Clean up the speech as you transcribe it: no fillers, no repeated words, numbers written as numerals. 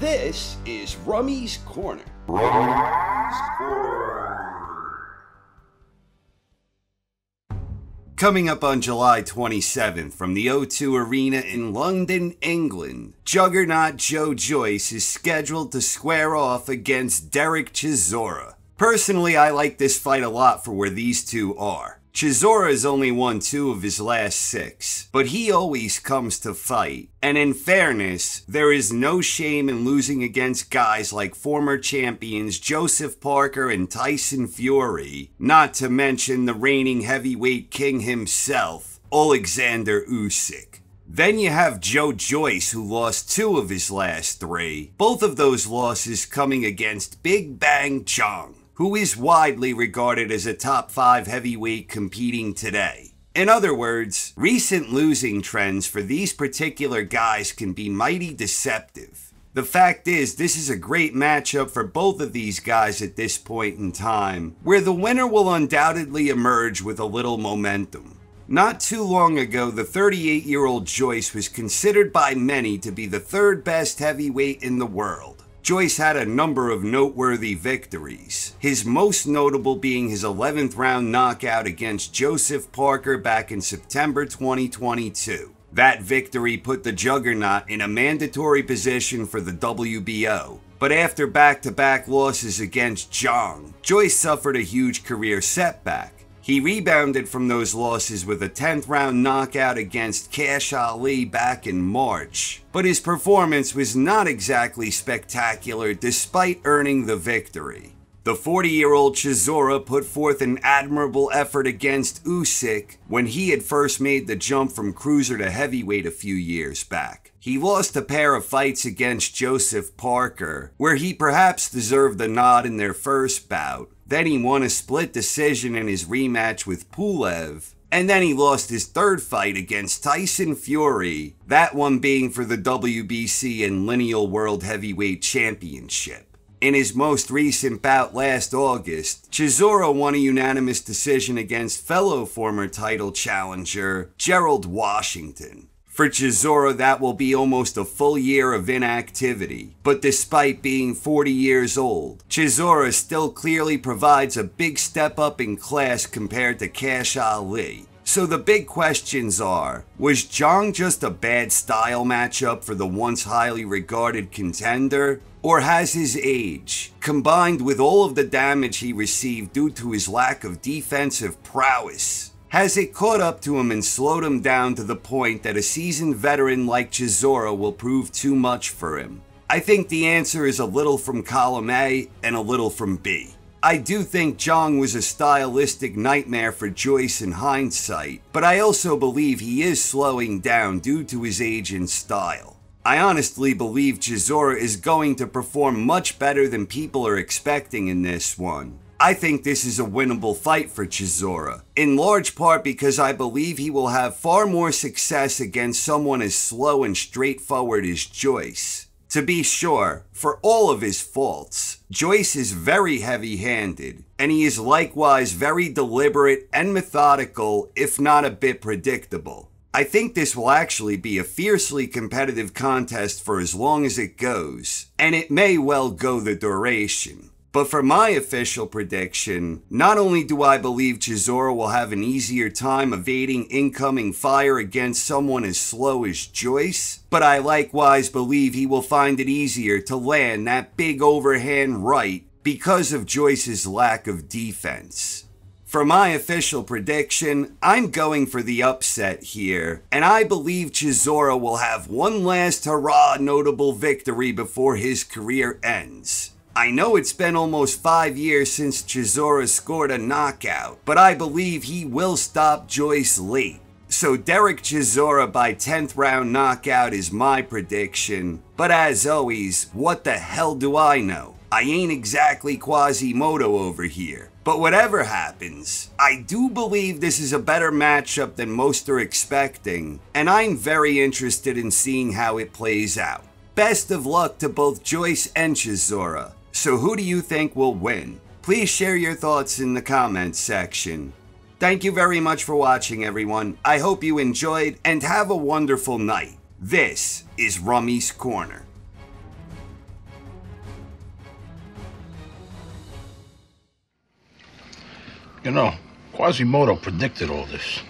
This is Rummy's Corner. Coming up on July 27th from the O2 Arena in London, England, juggernaut Joe Joyce is scheduled to square off against Derek Chisora. Personally, I like this fight a lot for where these two are. Chisora has only won 2 of his last 6, but he always comes to fight. And in fairness, there is no shame in losing against guys like former champions Joseph Parker and Tyson Fury, not to mention the reigning heavyweight king himself, Oleksandr Usyk. Then you have Joe Joyce, who lost 2 of his last 3, both of those losses coming against Big Bang Chong, who is widely regarded as a top 5 heavyweight competing today. In other words, recent losing trends for these particular guys can be mighty deceptive. The fact is, this is a great matchup for both of these guys at this point in time, where the winner will undoubtedly emerge with a little momentum. Not too long ago, the 38-year-old Joyce was considered by many to be the 3rd best heavyweight in the world. Joyce had a number of noteworthy victories, his most notable being his 11th round knockout against Joseph Parker back in September 2022. That victory put the juggernaut in a mandatory position for the WBO, but after back-to-back losses against Zhang, Joyce suffered a huge career setback. He rebounded from those losses with a 10th round knockout against Kash Ali back in March, but his performance was not exactly spectacular despite earning the victory. The 40-year-old Chisora put forth an admirable effort against Usyk when he had first made the jump from cruiser to heavyweight a few years back. He lost a pair of fights against Joseph Parker, where he perhaps deserved the nod in their first bout. Then he won a split decision in his rematch with Pulev, and then he lost his 3rd fight against Tyson Fury, that one being for the WBC and Lineal World Heavyweight Championship. In his most recent bout last August, Chisora won a unanimous decision against fellow former title challenger Gerald Washington. For Chisora, that will be almost a full year of inactivity, but despite being 40 years old, Chisora still clearly provides a big step up in class compared to Kash Ali. So the big questions are, was Zhang just a bad style matchup for the once highly regarded contender? Or has his age, combined with all of the damage he received due to his lack of defensive prowess, has it caught up to him and slowed him down to the point that a seasoned veteran like Chisora will prove too much for him? I think the answer is a little from column A and a little from B. I do think Zhang was a stylistic nightmare for Joyce in hindsight, but I also believe he is slowing down due to his age and style. I honestly believe Chisora is going to perform much better than people are expecting in this one. I think this is a winnable fight for Chisora, in large part because I believe he will have far more success against someone as slow and straightforward as Joyce. To be sure, for all of his faults, Joyce is very heavy-handed, and he is likewise very deliberate and methodical, if not a bit predictable. I think this will actually be a fiercely competitive contest for as long as it goes, and it may well go the duration. But for my official prediction, not only do I believe Chisora will have an easier time evading incoming fire against someone as slow as Joyce, but I likewise believe he will find it easier to land that big overhand right because of Joyce's lack of defense. For my official prediction, I'm going for the upset here, and I believe Chisora will have one last hurrah notable victory before his career ends. I know it's been almost 5 years since Chisora scored a knockout, but I believe he will stop Joyce late. So Derek Chisora by 10th round knockout is my prediction. But as always, what the hell do I know? I ain't exactly Quasimodo over here. But whatever happens, I do believe this is a better matchup than most are expecting, and I'm very interested in seeing how it plays out. Best of luck to both Joyce and Chisora. So who do you think will win? Please share your thoughts in the comments section. Thank you very much for watching, everyone. I hope you enjoyed and have a wonderful night. This is Rummy's Corner. You know, Quasimodo predicted all this.